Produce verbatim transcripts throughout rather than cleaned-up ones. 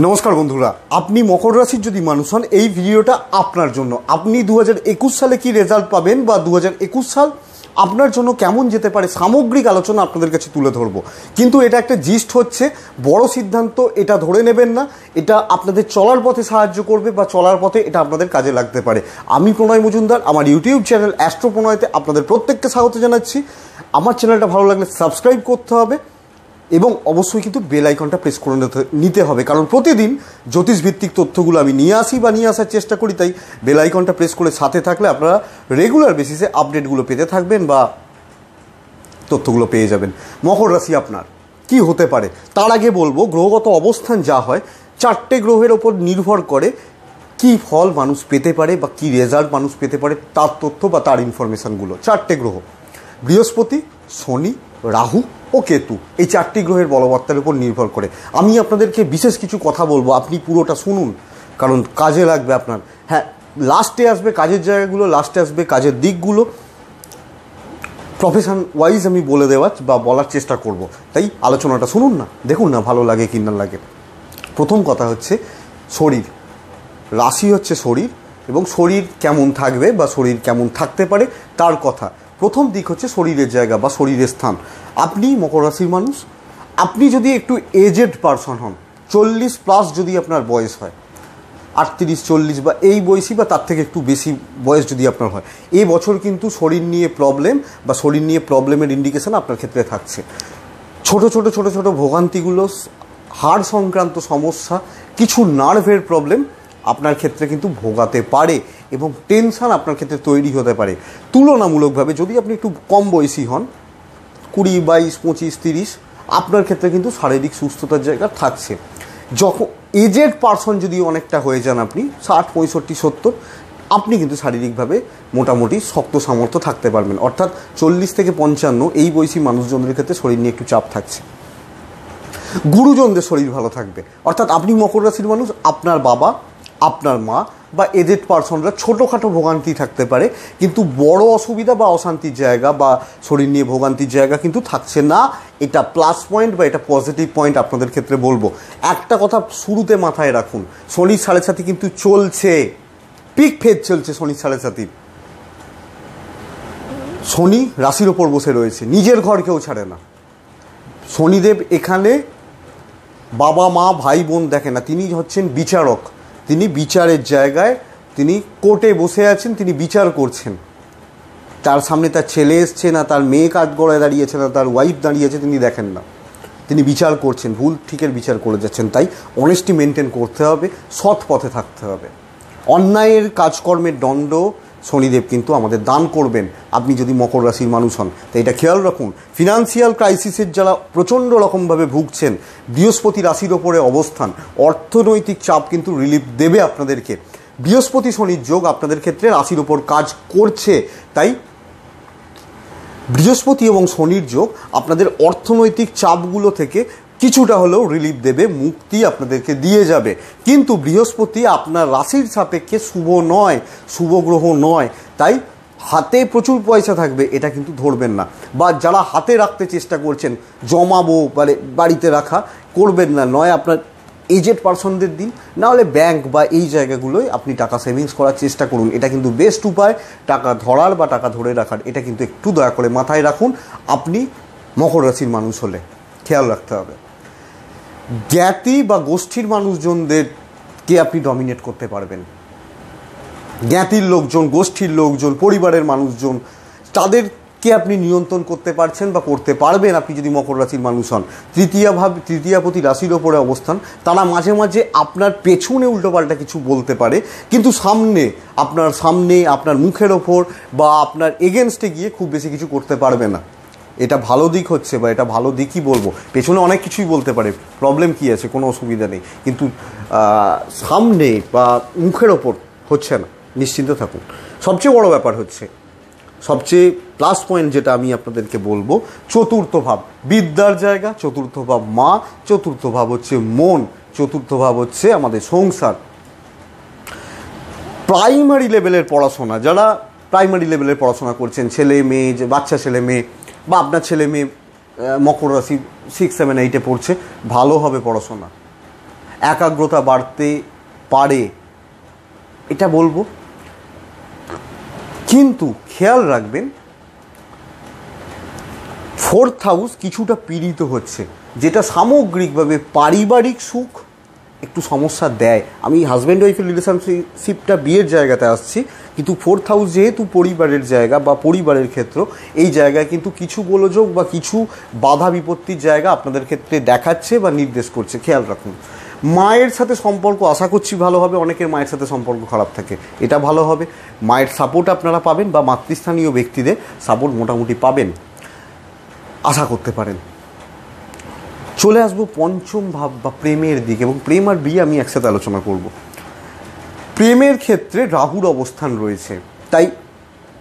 नमस्कार बंधुरा आपनी मकर राशिर जो मानुष हन ये भिडियोटा आपनार जोन्नो आपनी दो हज़ार इक्कीस साले की रेजल्ट पाबेन बा दो हज़ार इक्कीस साल आपनार जोन्नो केमन जेते पारे सामग्रिक आलोचना आपनादेर काछे तुले धरबो किन्तु एटा एकटा जिस्ट होच्छे बड़ो सिद्धान्त एटा धरे नेबेन ना एटा आपनादेर चलार पथे साहाय्य करबे बा चलार पथे एटा आपनादेर काजे लागते पारे। आमी प्रणय मजुमदार आमार यूट्यूब चैनल एस्ट्रो प्रणयते आपनादेर प्रत्येकके स्वागत जानाच्छि। आमार चैनलटा भालो लागले सबस्क्राइब करते होबे एवं अवश्य किन्तु बेल आइकनटा प्रेस करे निते हबे कारण प्रतिदिन ज्योतिष भित्तिक तथ्यगुलो आमि निये आसि बा निये आसार चेष्टा करी ताई बेल आइकनटा प्रेस करे साथे थाकले आपनारा रेगुलार बेसिसे आपडेटगुलो पेते थाकबेन बा तथ्यगुलो पेये जाबेन। मकर राशि आपनार कि होते पारे तार आगे बोलबो ग्रहगत अवस्थान जा हय चारटे ग्रहेर ओपर निर्भर करे कि फल मानुष पेते पारे बा कि रेजाल्ट मानुष पेते पारे तार तथ्य बा तार इनफरमेशनगुलो। चारटे ग्रह बृहस्पति शनि राहु और केतु ये चारटी ग्रहेर बलबत्तार उपर निर्भर करे आमी आपनादेरके विशेष किछु कथा बोलबो आपनी पुरोटा शुनुन कारण काजे लागबे आपनार। हाँ लास्टे आसबे काजेर जायगागुलो लास्टे आसबे काजेर दिकगुलो प्रफेशन वाइज आमी बोले देवार बा बोलार चेष्टा करब ताई आलोचनाटा शुनुन ना देखुन ना भालो लागे कि ना लागे। प्रथम कथा हच्छे शरीर राशि हच्छे शरीर एबं शरीर केमन थाकबे बा शरीर केमन थाकते पारे तार कथा। प्रथम दिक हच्छे शरीरेर जायगा बा शरीरेर स्थान। आपनी मकर राशिर मानुष आपनी जदि एकटु एजेड पार्सन हन चल्लिस प्लस जदि आपनार बयस हय आठत्रिश चल्लिस बा एई बयसी बा तार थेके एकटु बेशी बयस जदि आपनार हय एई बछर किन्तु शरीर निये प्रब्लेम बा शरीर निये प्रब्लेमेर इंडिकेशन आपनार क्षेत्रे थाकछे। छोटो छोटो छोटो छोटो भोगान्तिगुलो हाड़ संक्रांत समस्या किछु नार्भेर प्रब्लेम आपनार क्षेत्रे किन्तु भोगाते पारे एबं टेंशन आपनार क्षेत्रे तैरी होते पारे। तुलनामूलकभावे जदि आपनि एकटु कम बयसी हन कुड़ी बाईस पचिस त्रिश आपनार क्षेत्रे किन्तु शारीरिक सुस्थतार जायगा थाकछे। जखन एजेड पार्सन जदि अनेकटा हये जान आपनि षाट पयषट्टि सत्तर आपनि किन्तु शारीरिकभावे मोटामुटी शक्त सामर्थ्य थाकते पारबेन अर्थात चल्लिश थेके पঞ্চান্ন एई बयसी मानुषजनদের क्षेत्रे शरीर निये एकटु चाप थाकছে। गुरुजनদের शरीर भालो थाकবে अर्थात आपनि मकर राशिर मानुष आपनार बाबा आपनार मा बा एजेड पार्सनरा छोटोखाटो भोगान्ति थाकते पारे किन्तु बड़ो असुविधा बा अशांतिर जायगा बा शरीर निये भोगान्तिर जायगा किन्तु थाकछे ना। एटा प्लस पॉइंट बा एटा पजिटिव पॉइंट आपनादेर क्षेत्रे बोलबो। एकटा कथा शुरूते माथाय राखुन शनि साढ़े साथी किन्तु चलछे पिक फेज चलछे शनि साढ़े साथी शनि राशिर ओपर बसे रयेछे निजेर घरकेओ छाड़े ना। शनिदेव एखाने बाबा मा भाई बोन देखे ना तिनि हच्छेन बिचारक তিনি বিচারের জায়গায় তিনি কোর্টে বসে আছেন তিনি বিচার করছেন তার সামনে তার ছেলে আসছে না তার মেয়ে কাঠগড়ায় দাঁড়িয়েছে না তার ওয়াইফ দাঁড়িয়েছে তিনি দেখেন না তিনি বিচার করছেন ভুল ঠিকের বিচার করে যাচ্ছেন। তাই অনেস্টি মেনটেন করতে হবে সৎ পথে থাকতে হবে অন্যায়ের কাজকর্মের দণ্ড শনিদেব কিন্তু আমাদের দান করবেন আপনি যদি মকর রাশির মানুষ হন। তো এটা খেয়াল রাখুন ফিনান্সিয়াল ক্রাইসিসের যারা প্রচণ্ড রকমভাবে ভুগছেন বৃহস্পতি রাশির ওপরে অবস্থান অর্থনৈতিক চাপ কিন্তু রিলিফ দেবে আপনাদেরকে। বৃহস্পতি শনির যোগ আপনাদের ক্ষেত্রে রাশির ওপর কাজ করছে তাই বৃহস্পতি এবং শনির যোগ আপনাদের অর্থনৈতিক চাপগুলো থেকে কিছুটা হলেও রিলিফ দেবে মুক্তি আপনাদেরকে দিয়ে যাবে। কিন্তু বৃহস্পতি আপনার রাশির সাপেক্ষে শুভ নয় শুভ গ্রহ নয় তাই হাতে প্রচুর পয়সা থাকবে এটা কিন্তু ধরবেন না বা যারা হাতে রাখতে চেষ্টা করছেন জমাবো মানে বাড়িতে রাখা করবেন না নয় আপনার এজেড পার্সনদের দিন না হলে ব্যাংক বা এই জায়গাগুলোই আপনি টাকা সেভিংস করার চেষ্টা করুন এটা কিন্তু বেস্ট উপায় টাকা ধরার বা টাকা ধরে রাখার এটা কিন্তু একটু দয়া করে মাথায় রাখুন আপনি মকর রাশির মানুষ হলে খেয়াল রাখতে হবে। জ্ঞাতি বা গোষ্ঠীর মানুষজনদেরকে আপনি ডমিনেট করতে পারবেন জ্ঞাতির লোকজন গোষ্ঠীর লোকজন পরিবারের মানুষজন তাদেরকে আপনি নিয়ন্ত্রণ করতে পারছেন বা করতে পারবেন আপনি যদি মকর রাশির মানুষ হন। তৃতীয় ভাব তৃতীয়াপতি রাশির ওপরে অবস্থান তারা মাঝে মাঝে আপনার পেছনে উল্টোপাল্টা কিছু বলতে পারে কিন্তু সামনে আপনার সামনে আপনার মুখের ওপর বা আপনার এগেনস্টে গিয়ে খুব বেশি কিছু করতে পারবে না। এটা ভালো দিক হচ্ছে বা এটা ভালো দিকই বলবো পেছনে অনেক কিছুই বলতে পারে প্রবলেম কী আছে কোনো অসুবিধা নেই কিন্তু সামনে বা মুখের ওপর হচ্ছে না নিশ্চিন্ত থাকুন। সবচেয়ে বড় ব্যাপার হচ্ছে সবচেয়ে প্লাস পয়েন্ট যেটা আমি আপনাদেরকে বলবো চতুর্থ ভাব বিদ্যার জায়গা চতুর্থ ভাব মা চতুর্থ ভাব হচ্ছে মন চতুর্থ ভাব হচ্ছে আমাদের সংসার প্রাইমারি লেভেলের পড়াশোনা যারা প্রাইমারি লেভেলের পড়াশোনা করছেন ছেলে মেয়ে যে বাচ্চা ছেলে মেয়ে বা আপনার ছেলে মেয়ে মকর রাশি সিক্স সেভেন এইটে পড়ছে ভালো হবে পড়াশোনা एकाग्रता बाढ़ते पारे एटा बोलबो। किन्तु ख्याल राखबेन फोर्थ हाउस किछुटा पीड़ित होच्छे जेटा सामग्रिकभावे पारिवारिक सुख एकटू समस्या देय। आमी हजबैंड वाइफ रिलेशनशिपटा बियेर जायगाते आसछि किन्तु फोर्थ हाउस जेहेतु परिवारेर जायगा बा परिवारेर क्षेत्र एई जायगाय किन्तु किछु गोलजोग बा किछु बाधा विपत्तिर जायगा आपनादेर क्षेत्रे देखाच्छे बा निर्देश करछे। खेयाल राखुन मायेर साथे सम्पर्क आशा करछि भालो होबे। अनेकेर मायेर साथे सम्पर्क खराब थाके एटा भालो होबे। मायेर सापोर्ट आपनारा पाबेन बा मातृस्थानीय ब्यक्तिदेर सापोर्ट मोटामुटी पाबेन आशा करते पारेन। चले आसब पंचम भाव बा प्रेमेर दिके एबं प्रेम और बिये आमि एकसाथे आलोचना करब। प्रेमेर क्षेत्रे राहुर अवस्थान रयेछे ताई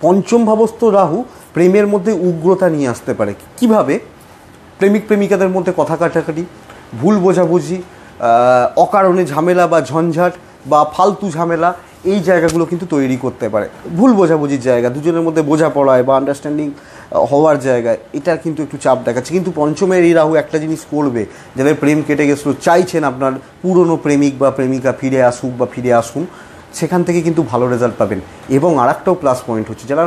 पंचम भावस्थ राहु प्रेमेर मध्ये उग्रता निये आसते पारे। किभाबे प्रेमिक प्रेमिकादेर मध्ये कथा काटाकाटी भूल बोझाबुझि अकारणे झमेला बा झंझाट बा फालतू झमेला এই জায়গাগুলো কিন্তু তৈরি করতে পারে। ভুল বোঝাবুঝির জায়গা দুজনের মধ্যে বোঝাপড়ায় বা আন্ডারস্ট্যান্ডিং হওয়ার জায়গা এটা কিন্তু একটু চাপ দেখাচ্ছে। কিন্তু পঞ্চমের এই রাহু একটা জিনিস করবে যাদের প্রেম কেটে গেছিলো চাইছেন আপনার পুরনো প্রেমিক বা প্রেমিকা ফিরে আসুক বা ফিরে আসুন সেখান থেকে কিন্তু ভালো রেজাল্ট পাবেন। এবং আর একটাও প্লাস পয়েন্ট হচ্ছে যারা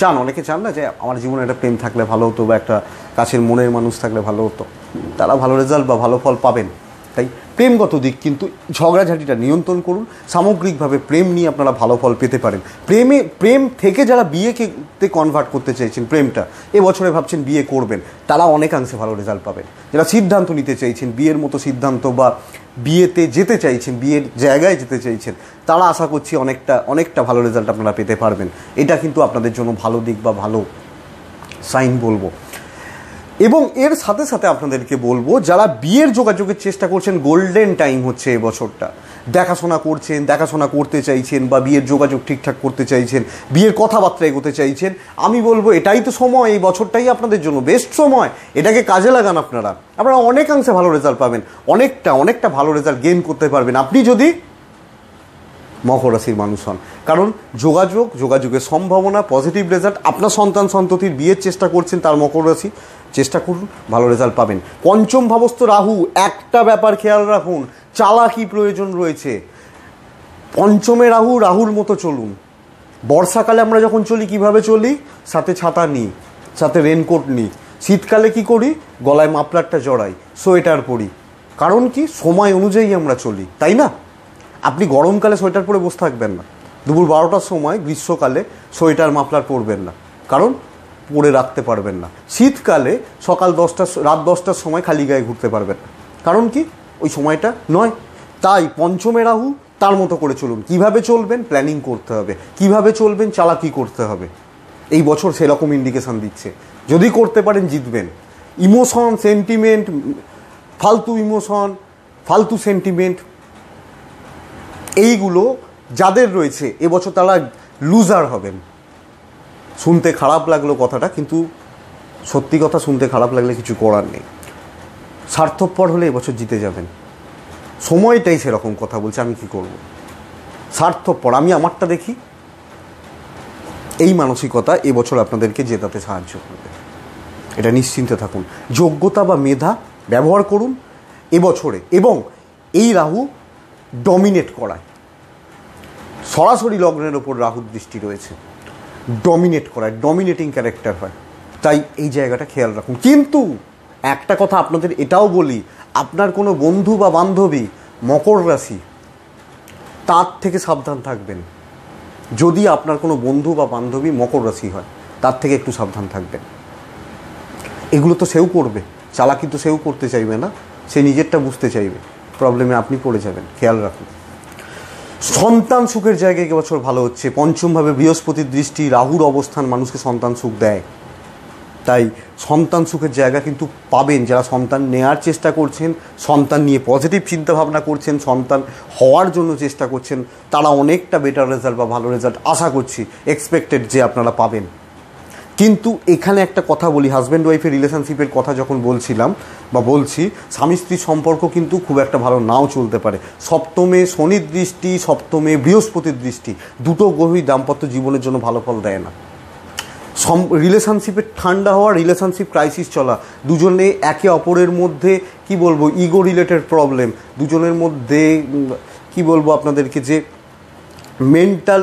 চান অনেকে চান না যে আমার জীবনে একটা প্রেম থাকলে ভালো হতো বা একটা কাছের মনের মানুষ থাকলে ভালো হতো তারা ভালো রেজাল্ট বা ভালো ফল পাবেন। তাই প্রেমগত দিক কিন্তু ঝগড়াঝাটিটা নিয়ন্ত্রণ করুন সামগ্রিকভাবে প্রেম নিয়ে আপনারা ভালো ফল পেতে পারেন। প্রেমে প্রেম থেকে যারা বিয়েতে কনভার্ট করতে চাইছেন প্রেমটা এবছরে ভাবছেন বিয়ে করবেন তারা অনেকাংশে ভালো রেজাল্ট পাবেন। যারা সিদ্ধান্ত নিতে চাইছেন বিয়ের মতো সিদ্ধান্ত বা বিয়েতে যেতে চাইছেন বিয়ের জায়গায় যেতে চাইছেন তারা আশা করছি অনেকটা অনেকটা ভালো রেজাল্ট আপনারা পেতে পারবেন। এটা কিন্তু আপনাদের জন্য ভালো দিক বা ভালো সাইন বলবো। এবং এর সাথে সাথে আপনাদেরকে বলবো যারা বিয়ের যোগাযোগের চেষ্টা করছেন গোল্ডেন টাইম হচ্ছে এই বছরটা। দেখাশোনা করছেন দেখাশোনা করতে চাইছেন বা বিয়ের যোগাযোগ ঠিকঠাক করতে চাইছেন বিয়ের কথাবার্তা এগোতে চাইছেন আমি বলবো এটাই তো সময় এই বছরটাই আপনাদের জন্য বেস্ট সময়। এটাকে কাজে লাগান আপনারা আপনারা অনেকাংশে ভালো রেজাল্ট পাবেন অনেকটা অনেকটা ভালো রেজাল্ট গেইন করতে পারবেন আপনি যদি মকর রাশির মানুষ হন। কারণ যোগাযোগ যোগাযোগের সম্ভাবনা পজিটিভ রেজাল্ট আপনার সন্তান সন্ততির বিয়ের চেষ্টা করছেন তার মকর রাশি চেষ্টা করুন ভালো রেজাল্ট পাবেন। পঞ্চম ভাবস্থ রাহু একটা ব্যাপার খেয়াল রাখুন চালাকি প্রয়োজন রয়েছে। পঞ্চমে রাহু রাহুর মতো চলুন। বর্ষাকালে আমরা যখন চলি কিভাবে চলি সাথে ছাতা নিই সাথে রেনকোট নিই। শীতকালে কি করি গলায় মাফলারটা জড়াই সোয়েটার পরি কারণ কি সময় অনুযায়ী আমরা চলি তাই না। আপনি গরমকালে সোয়েটার পরে বসে থাকবেন না দুপুর বারোটার সময় গ্রীষ্মকালে সোয়েটার মাফলার পরবেন না কারণ পরে রাখতে পারবেন না। শীতকালে সকাল দশটা রাত দশটার সময় খালি গায়ে ঘুরতে পারবেন না কারণ কি ওই সময়টা নয়। তাই পঞ্চমে রাহু তার মতো করে চলুন। কিভাবে চলবেন প্ল্যানিং করতে হবে কিভাবে চলবেন চালাকি করতে হবে এই বছর সেরকম ইন্ডিকেশান দিচ্ছে। যদি করতে পারেন জিতবেন। ইমোশন সেন্টিমেন্ট ফালতু ইমোশন ফালতু সেন্টিমেন্ট এইগুলো যাদের রয়েছে এবছর তারা লুজার হবেন। শুনতে খারাপ লাগলো কথাটা কিন্তু সত্যি কথা শুনতে খারাপ লাগলে কিছু করার নেই। স্বার্থপর হলে এবছর জিতে যাবেন। সময়টাই সেরকম কথা বলছে আমি কি করব স্বার্থপর আমি আমারটা দেখি এই মানসিকতা এবছর আপনাদেরকে জেতাতে সাহায্য করবে এটা নিশ্চিন্তে থাকুন। যোগ্যতা বা মেধা ব্যবহার করুন এবছরে। এবং এই রাহু ডমিনেট করায় সরাসরি লগ্নের ওপর রাহুর দৃষ্টি রয়েছে ডমিনেট করায় ডমিনেটিং ক্যারেক্টার হয় তাই এই জায়গাটা খেয়াল রাখুন। কিন্তু একটা কথা আপনাদের এটাও বলি আপনার কোনো বন্ধু বা বান্ধবী মকর রাশি তার থেকে সাবধান থাকবেন। যদি আপনার কোনো বন্ধু বা বান্ধবী মকর রাশি হয় তার থেকে একটু সাবধান থাকবেন। এগুলো তো সেও করবে চালাকি তো সেও করতে চাইবে না সে নিজেরটা বুঝতে চাইবে প্রবলেমে আপনি পড়ে যাবেন খেয়াল রাখুন। সন্তান সুখের জায়গায় এবছর ভালো হচ্ছে পঞ্চমভাবে বৃহস্পতির দৃষ্টি রাহুর অবস্থান মানুষকে সন্তান সুখ দেয় তাই সন্তান সুখের জায়গা কিন্তু পাবেন। যারা সন্তান নেওয়ার চেষ্টা করছেন সন্তান নিয়ে পজিটিভ চিন্তাভাবনা করছেন সন্তান হওয়ার জন্য চেষ্টা করছেন তারা অনেকটা বেটার রেজাল্ট বা ভালো রেজাল্ট আশা করছি এক্সপেক্টেড যে আপনারা পাবেন। কিন্তু এখানে একটা কথা বলি হাজব্যান্ড ওয়াইফের রিলেশনশিপের কথা যখন বলছিলাম বা বলছি স্বামী স্ত্রীর সম্পর্ক কিন্তু খুব একটা ভালো নাও চলতে পারে। সপ্তমে শনির দৃষ্টি সপ্তমে বৃহস্পতির দৃষ্টি দুটো গ্রহই দাম্পত্য জীবনের জন্য ভালো ফল দেয় না। रिलेशनशिपের ঠান্ডা হওয়া, রিলেশনশিপ ক্রাইসিস চলা, দুজনে একে অপরের মধ্যে কি বলবো ইগো রিলেটেড প্রবলেম, দুজনের মধ্যে কি বলবো আপনাদেরকে যে মেন্টাল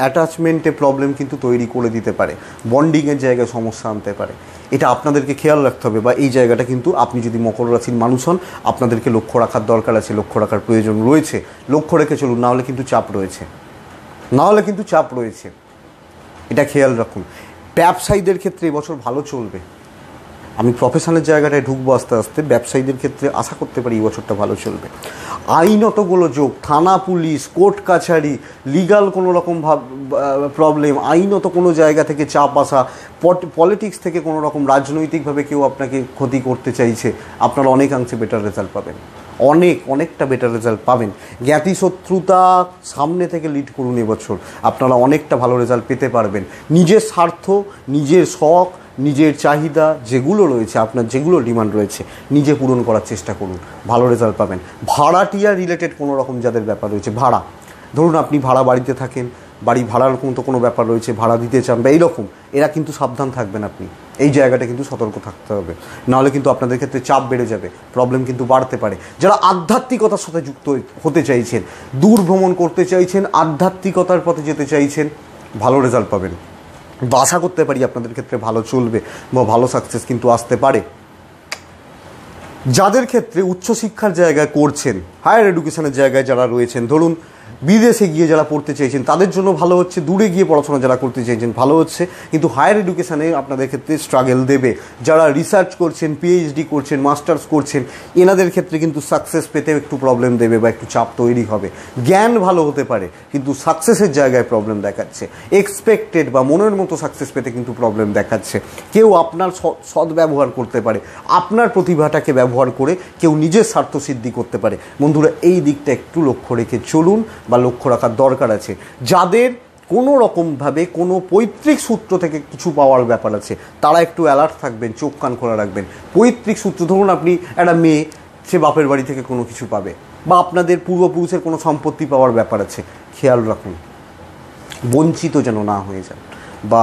অ্যাটাচমেন্টে প্রবলেম কিন্তু তৈরি করে দিতে পারে, বন্ডিংয়ের জায়গায় সমস্যা আনতে পারে। এটা আপনাদেরকে খেয়াল রাখতে হবে বা এই জায়গাটা কিন্তু আপনি যদি মকর রাশির মানুষ হন আপনাদেরকে লক্ষ্য রাখার দরকার আছে, লক্ষ্য রাখার প্রয়োজন রয়েছে, লক্ষ্য রেখে চলুন, নাহলে কিন্তু চাপ রয়েছে, নাহলে কিন্তু চাপ রয়েছে, এটা খেয়াল রাখুন। ব্যবসায়ীদের ক্ষেত্রে এবছর ভালো চলবে, আমি প্রফেশনের জায়গাটায় ঢুকবো আস্তে আস্তে, ব্যবসায়ীদের ক্ষেত্রে আশা করতে পারি এই বছরটা ভালো চলবে। আইনতগুলো যোগ, থানা পুলিশ কোর্ট কাছারি লিগাল কোনো রকম ভাব প্রবলেম, আইনত কোনো জায়গা থেকে চাপ আসা, পলিটিক্স থেকে কোনো রকম রাজনৈতিকভাবে কেউ আপনাকে ক্ষতি করতে চাইছে, আপনারা অনেকাংশে বেটার রেজাল্ট পাবেন, অনেক অনেকটা বেটার রেজাল্ট পাবেন। জ্ঞাতি শত্রুতা সামনে থেকে লিড করুন এবছর, আপনারা অনেকটা ভালো রেজাল্ট পেতে পারবেন। নিজের স্বার্থ, নিজের শখ, নিজের চাহিদা যেগুলো রয়েছে, আপনার যেগুলো ডিমান্ড রয়েছে নিজে পূরণ করার চেষ্টা করুন, ভালো রেজাল্ট পাবেন। ভাড়াটিয়া রিলেটেড কোনো রকম যাদের ব্যাপার রয়েছে, ভাড়া ধরুন আপনি ভাড়া বাড়িতে থাকেন, বাড়ি ভাড়ার মতো কোনো ব্যাপার রয়েছে, ভাড়া দিতে চান বা এইরকম, এরা কিন্তু সাবধান থাকবেন, আপনি এই জায়গাটা কিন্তু সতর্ক থাকতে হবে, নাহলে কিন্তু আপনাদের ক্ষেত্রে চাপ বেড়ে যাবে, প্রবলেম কিন্তু বাড়তে পারে। যারা আধ্যাত্মিকতার সাথে যুক্ত হতে চাইছেন, দূর ভ্রমণ করতে চাইছেন, আধ্যাত্মিকতার পথে যেতে চাইছেন, ভালো রেজাল্ট পাবেন বা আশা করতে পারি আপনাদের ক্ষেত্রে ভালো চলবে বা ভালো সাকসেস কিন্তু আসতে পারে। যাদের ক্ষেত্রে উচ্চশিক্ষার জায়গায় করছেন, হায়ার এডুকেশনের জায়গায় যারা রয়েছেন, ধরুন বিদেশে গিয়ে যারা পড়তে চাইছেন তাদের জন্য ভালো হচ্ছে, দূরে গিয়ে পড়াশোনা যারা করতে চাইছেন ভালো হচ্ছে, কিন্তু হায়ার এডুকেশানে আপনাদের ক্ষেত্রে স্ট্রাগল দেবে। যারা রিসার্চ করছেন, পিএইচডি করছেন, মাস্টার্স করছেন, এনাদের ক্ষেত্রে কিন্তু সাকসেস পেতে একটু প্রবলেম দেবে বা একটু চাপ তৈরি হবে। জ্ঞান ভালো হতে পারে কিন্তু সাকসেসের জায়গায় প্রবলেম দেখাচ্ছে, এক্সপেক্টেড বা মনের মতো সাকসেস পেতে কিন্তু প্রবলেম দেখাচ্ছে। কেউ আপনার সৎ ব্যবহার করতে পারে, আপনার প্রতিভাটাকে ব্যবহার করে কেউ নিজের স্বার্থ সিদ্ধি করতে পারে। বন্ধুরা এই দিকটা একটু লক্ষ্য রেখে চলুন বা লক্ষ্য রাখার দরকার আছে। যাদের কোনো রকমভাবে কোনো পৈতৃক সূত্র থেকে কিছু পাওয়ার ব্যাপার আছে তারা একটু অ্যালার্ট থাকবেন, চোখ কান খোলা রাখবেন। পৈতৃক সূত্র ধরুন আপনি একটা মেয়ে, সে বাপের বাড়ি থেকে কোনো কিছু পাবে বা আপনাদের পূর্বপুরুষের কোনো সম্পত্তি পাওয়ার ব্যাপার আছে, খেয়াল রাখুন বঞ্চিত যেন না হয়ে যান বা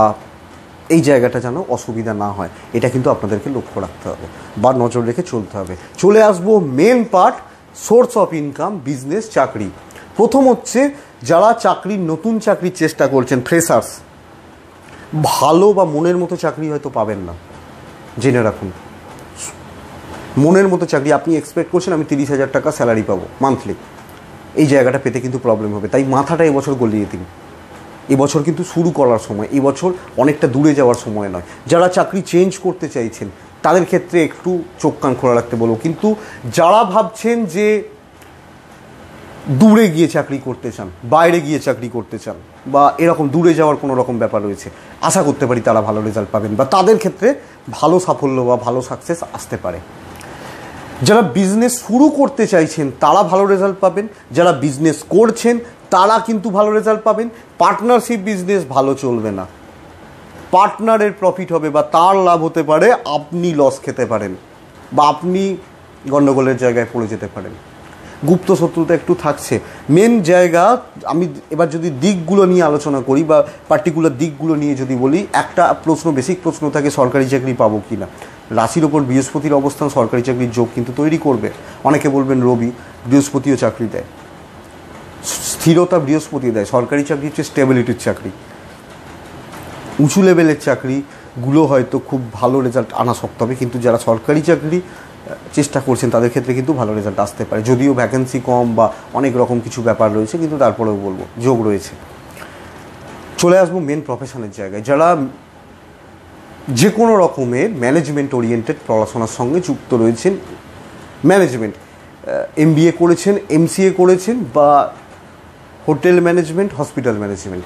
এই জায়গাটা যেন অসুবিধা না হয়, এটা কিন্তু আপনাদেরকে লক্ষ্য রাখতে হবে বা নজর রেখে চলতে হবে। চলে আসবো main part, source of income, business, চাকরি। প্রথম হচ্ছে যারা চাকরির নতুন চাকরির চেষ্টা করছেন, ফ্রেশার্স, ভালো বা মনের মতো চাকরি হয়তো পাবেন না, জেনে রাখুন। মনের মতো চাকরি আপনি এক্সপেক্ট করছেন আমি তিরিশ হাজার টাকা স্যালারি পাবো মান্থলি, এই জায়গাটা পেতে কিন্তু প্রবলেম হবে, তাই মাথাটা এবছর গলিয়ে দিন। এবছর কিন্তু শুরু করার সময়, এবছর অনেকটা দূরে যাওয়ার সময় নয়। যারা চাকরি চেঞ্জ করতে চাইছেন তাদের ক্ষেত্রে একটু চোখ কান খোলা রাখতে বলবো, কিন্তু যারা ভাবছেন যে দূরে গিয়ে চাকরি করতে চান, বাইরে গিয়ে চাকরি করতে চান বা এরকম দূরে যাওয়ার কোনো রকম ব্যাপার রয়েছে, আশা করতে পারি তারা ভালো রেজাল্ট পাবেন বা তাদের ক্ষেত্রে ভালো সাফল্য বা ভালো সাকসেস আসতে পারে। যারা বিজনেস শুরু করতে চাইছেন তারা ভালো রেজাল্ট পাবেন, যারা বিজনেস করছেন তারা কিন্তু ভালো রেজাল্ট পাবেন। পার্টনারশিপ বিজনেস ভালো চলবে না, পার্টনারের প্রফিট হবে বা তার লাভ হতে পারে, আপনি লস খেতে পারেন বা আপনি গণ্ডগোলের জায়গায় পড়ে যেতে পারেন। গুপ্ত শত্রুতা একটু থাকছে। মেন জায়গা আমি এবার যদি দিকগুলো নিয়ে আলোচনা করি বা পার্টিকুলার দিকগুলো নিয়ে যদি বলি, একটা প্রশ্ন, বেসিক প্রশ্ন থাকে সরকারি চাকরি পাবো কি না। রাশির ওপর বৃহস্পতির অবস্থান সরকারি চাকরির যোগ কিন্তু তৈরি করবে। অনেকে বলবেন রবি, বৃহস্পতিও চাকরি দেয়, স্থিরতা বৃহস্পতি দেয়। সরকারি চাকরি হচ্ছে স্টেবিলিটির চাকরি, উঁচু লেভেলের চাকরিগুলো হয়তো খুব ভালো রেজাল্ট আনা শক্ত হবে, কিন্তু যারা সরকারি চাকরি চেষ্টা করছেন তাদের ক্ষেত্রে কিন্তু ভালো রেজাল্ট আসতে পারে, যদিও ভ্যাকেন্সি কম বা অনেক রকম কিছু ব্যাপার রয়েছে, কিন্তু তারপরেও বলবো যোগ রয়েছে। চলে আসবো মেন প্রফেশনের জায়গায়, যারা যে কোনো রকমের ম্যানেজমেন্ট ওরিয়েন্টেড পড়াশোনার সঙ্গে যুক্ত রয়েছেন, ম্যানেজমেন্ট এমবিএ করেছেন, এমসিএ করেছেন বা হোটেল ম্যানেজমেন্ট, হসপিটাল ম্যানেজমেন্ট,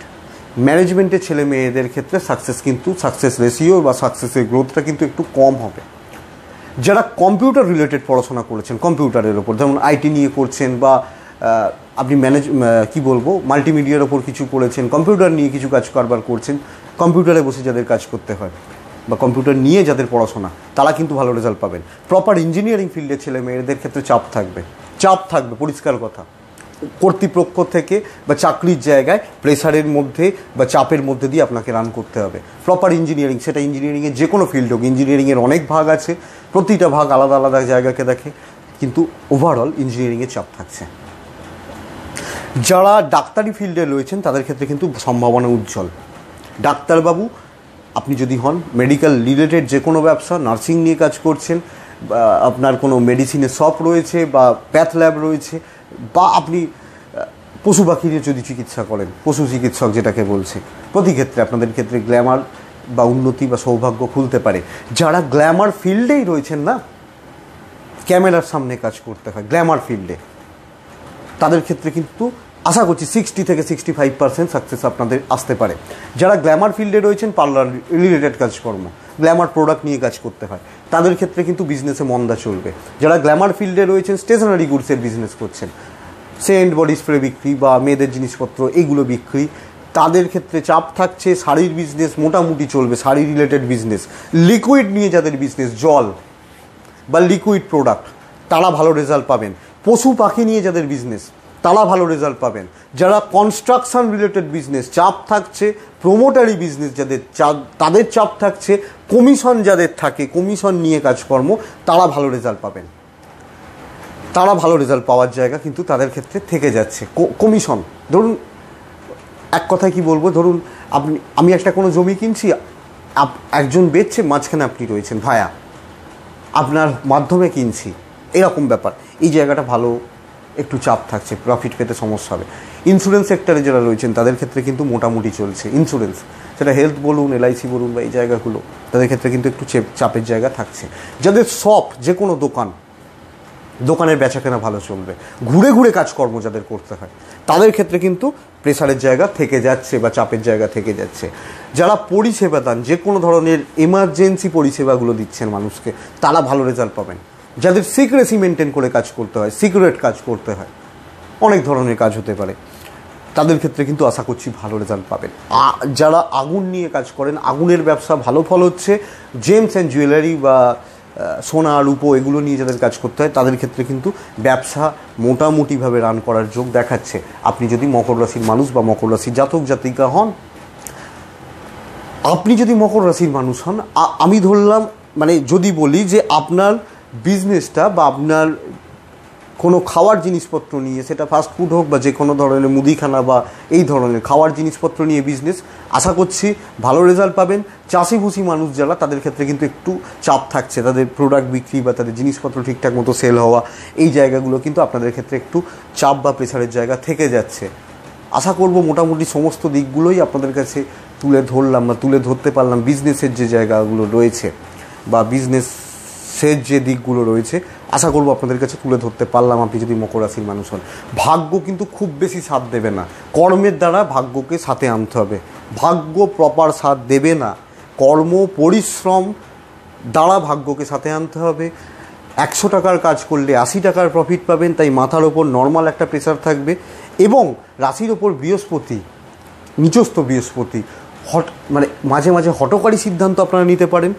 ম্যানেজমেন্টের ছেলে মেয়েদের ক্ষেত্রে সাকসেস কিন্তু, সাকসেস রেশিও বা সাকসেসের গ্রোথটা কিন্তু একটু কম হবে। যারা কম্পিউটার রিলেটেড পড়াশোনা করেছেন, কম্পিউটারের ওপর যেমন আইটি নিয়ে করছেন বা আপনি ম্যানেজ কী বলবো মাল্টিমিডিয়ার ওপর কিছু করেছেন, কম্পিউটার নিয়ে কিছু কাজ কারবার করছেন, কম্পিউটারে বসে যাদের কাজ করতে হয় বা কম্পিউটার নিয়ে যাদের পড়াশোনা, তারা কিন্তু ভালো রেজাল্ট পাবেন। প্রপার ইঞ্জিনিয়ারিং ফিল্ডের ছেলে মেয়েদের ক্ষেত্রে চাপ থাকবে, চাপ থাকবে পরিষ্কার কথা, কর্তৃপক্ষ থেকে বা চাকরির জায়গায় প্রেসারের মধ্যে বা চাপের মধ্যে দিয়ে আপনাকে রান করতে হবে। প্রপার ইঞ্জিনিয়ারিং, সেটা ইঞ্জিনিয়ারিংয়ের যে কোনো ফিল্ড হোক, ইঞ্জিনিয়ারিংয়ের অনেক ভাগ আছে, প্রতিটা ভাগ আলাদা আলাদা জায়গাকে দেখে, কিন্তু ওভারঅল ইঞ্জিনিয়ারিংয়ের চাপ থাকছে। যারা ডাক্তারি ফিল্ডে রয়েছেন তাদের ক্ষেত্রে কিন্তু সম্ভাবনা উজ্জ্বল। ডাক্তারবাবু আপনি যদি হন, মেডিকেল রিলেটেড যে কোনো ব্যবসা, নার্সিং নিয়ে কাজ করছেন, আপনার কোনো মেডিসিনের শপ রয়েছে বা প্যাথ ল্যাব রয়েছে, বা আপনি পশু পাখি নিয়ে যদি চিকিৎসা করেন, পশু চিকিৎসক যেটাকে বলছে, প্রতি ক্ষেত্রে আপনাদের ক্ষেত্রে গ্ল্যামার বা উন্নতি বা সৌভাগ্য খুলতে পারে। যারা গ্ল্যামার ফিল্ডেই রয়েছেন না, ক্যামেরার সামনে কাজ করতে হয় গ্ল্যামার ফিল্ডে, তাদের ক্ষেত্রে কিন্তু আশা করছি সিক্সটি থেকে সিক্সটি ফাইভ পার্সেন্ট সাকসেস আপনাদের আসতে পারে। যারা গ্ল্যামার ফিল্ডে রয়েছেন, পার্লার রিলেটেড কাজকর্ম, গ্ল্যামার প্রোডাক্ট নিয়ে কাজ করতে হয়, তাদের ক্ষেত্রে কিন্তু বিজনেসে মন্দা চলবে। যারা গ্ল্যামার ফিল্ডে রয়েছেন, স্টেশনারি গুডসের বিজনেস করছেন, সেন্ট বডি স্প্রে বিক্রি বা মেয়েদের জিনিসপত্র এগুলো বিক্রি, তাদের ক্ষেত্রে চাপ থাকছে। শাড়ির বিজনেস মোটামুটি চলবে, শাড়ি রিলেটেড বিজনেস, লিকুইড নিয়ে যাদের বিজনেস, জল বা লিকুইড প্রোডাক্ট, তারা ভালো রেজাল্ট পাবেন। পশু পাখি নিয়ে যাদের বিজনেস, তারা ভালো রেজাল্ট পাবেন। যারা কনস্ট্রাকশান রিলেটেড বিজনেস চাপ থাকছে, প্রোমোটারি বিজনেস যাদের চাপ, তাদের চাপ থাকছে, কমিশন যাদের থাকে, কমিশন নিয়ে কাজকর্ম, তারা ভালো রেজাল্ট পাবেন। তারা ভালো রেজাল্ট পাওয়ার জায়গা কিন্তু তাদের ক্ষেত্রে থেকে যাচ্ছে। কমিশন ধরুন, এক কথায় কি বলবো, ধরুন আপনি আমি একটা কোনো জমি কিনছি, একজন বেচছে, মাঝখানে আপনি রয়েছেন, ভায়া আপনার মাধ্যমে কিনছি, এরকম ব্যাপার। এই জায়গাটা ভালো, একটু চাপ থাকছে, প্রফিট পেতে সমস্যা হবে। ইন্স্যুরেন্স সেক্টরে যারা রয়েছেন তাদের ক্ষেত্রে কিন্তু মোটামুটি চলছে। ইন্স্যুরেন্স, সেটা হেলথ বলুন, এলআইসি বলুন, বা এই জায়গাগুলো, তাদের ক্ষেত্রে কিন্তু একটু চাপের জায়গা থাকছে। যাদের শপ, যে কোনো দোকান, দোকানের বেচাকেনা ভালো চলবে। ঘুরে ঘুরে কাজকর্ম যাদের করতে হয়, তাদের ক্ষেত্রে কিন্তু প্রেসারের জায়গা থেকে যাচ্ছে বা চাপের জায়গা থেকে যাচ্ছে। যারা পরিষেবা দান, যে কোনো ধরনের এমার্জেন্সি পরিষেবাগুলো দিচ্ছেন মানুষকে, তারা ভালো রেজাল্ট পাবেন। যাদের সিক্রেসি মেনটেন করে কাজ করতে হয়, সিক্রেট কাজ করতে হয়, অনেক ধরনের কাজ হতে পারে, তাদের ক্ষেত্রে কিন্তু আশা করছি ভালো রেজাল্ট পাবেন। যারা আগুন নিয়ে কাজ করেন, আগুনের ব্যবসা ভালো ফল হচ্ছে। জেমস অ্যান্ড জুয়েলারি বা সোনা রূপো এগুলো নিয়ে যাদের কাজ করতে হয়, তাদের ক্ষেত্রে কিন্তু ব্যবসা মোটামুটিভাবে রান করার যোগ দেখাচ্ছে। আপনি যদি মকর রাশির মানুষ বা মকর রাশির জাতক জাতিকা হন, আপনি যদি মকর রাশির মানুষ হন, আমি ধরলাম, মানে যদি বলি যে আপনার বিজনেসটা বা আপনার কোনো খাওয়ার জিনিসপত্র নিয়ে, সেটা ফাস্টফুড হোক বা যে কোনো ধরনের মুদিখানা বা এই ধরনের খাওয়ার জিনিসপত্র নিয়ে বিজনেস, আশা করছি ভালো রেজাল্ট পাবেন। চাষি ভুষি মানুষ যারা, তাদের ক্ষেত্রে কিন্তু একটু চাপ থাকছে, তাদের প্রোডাক্ট বিক্রি বা তাদের জিনিসপত্র ঠিকঠাক মতো সেল হওয়া, এই জায়গাগুলো কিন্তু আপনাদের ক্ষেত্রে একটু চাপ বা প্রেসারের জায়গা থেকে যাচ্ছে। আশা করব মোটামুটি সমস্ত দিকগুলোই আপনাদের কাছে তুলে ধরলাম বা তুলে ধরতে পারলাম। বিজনেসের যে জায়গাগুলো রয়েছে বা বিজনেস সের যে দিকগুলো রয়েছে, আশা করব আপনাদের কাছে তুলে ধরতে পারলাম। আপনি যদি মকর রাশির মানুষ হন, ভাগ্য কিন্তু খুব বেশি সাথ দেবে না, কর্মের দ্বারা ভাগ্যকে সাথে আনতে হবে। ভাগ্য প্রপার সাথ দেবে না, কর্ম পরিশ্রম দ্বারা ভাগ্যকে সাথে আনতে হবে। একশো টাকার কাজ করলে আশি টাকার প্রফিট পাবেন, তাই মাথার ওপর নর্মাল একটা প্রেশার থাকবে। এবং রাশির ওপর বৃহস্পতি, নিচস্থ বৃহস্পতি, হট মানে মাঝে মাঝে হটকারী সিদ্ধান্ত আপনারা নিতে পারেন,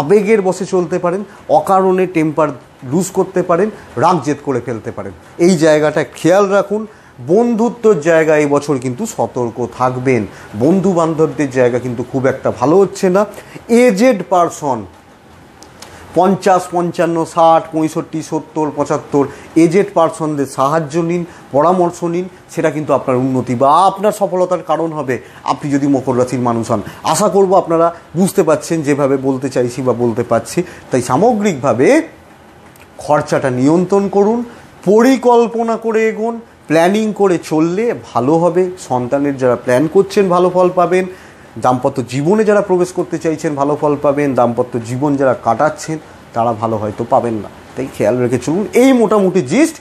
আবেগের বশে চলতে পারেন, অকারণে টেম্পার লুজ করতে পারেন, রাগ জেদ করে ফেলতে পারেন। এই জায়গাটা খেয়াল রাখুন। বন্ধুত্বর জায়গা এই বছর কিন্তু সতর্ক থাকবেন। বন্ধু বান্ধবদের জায়গা কিন্তু খুব একটা ভালো হচ্ছে না। এজেড পারসন, পঞ্চাশ, পঞ্চান্ন, ষাট, পঁয়ষট্টি, সত্তর, পঁচাত্তর, এজেড পারসনদের সাহায্য নিন, পরামর্শ নিন, সেটা কিন্তু আপনার উন্নতি বা আপনার সফলতার কারণ হবে। আপনি যদি মকর রাশির মানুষ হন, আশা করব আপনারা বুঝতে পারছেন যেভাবে বলতে চাইছি বা বলতে পারছি। তাই সামগ্রিকভাবে খরচাটা নিয়ন্ত্রণ করুন, পরিকল্পনা করে এগোন, প্ল্যানিং করে চললে ভালো হবে। সন্তানের যারা প্ল্যান করছেন ভালো ফল পাবেন। দাম্পত্য জীবনে যারা প্রবেশ করতে চাইছেন ভালো ফল পাবেন। দাম্পত্য জীবন যারা কাটাচ্ছেন তারা ভালো হয়তো পাবেন না, তাই খেয়াল রেখে চলুন। এই মোটামুটি জিস্ট,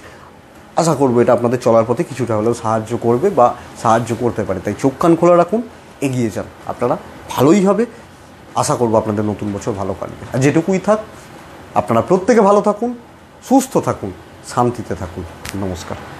আশা করবো এটা আপনাদের চলার পথে কিছুটা হলেও সাহায্য করবে বা সাহায্য করতে পারে। তাই চোখ কান খোলা রাখুন, এগিয়ে যান, আপনারা ভালোই হবে। আশা করবো আপনাদের নতুন বছর ভালো কাটবে। আর যেটুকুই থাক, আপনারা প্রত্যেকে ভালো থাকুন, সুস্থ থাকুন, শান্তিতে থাকুন। নমস্কার।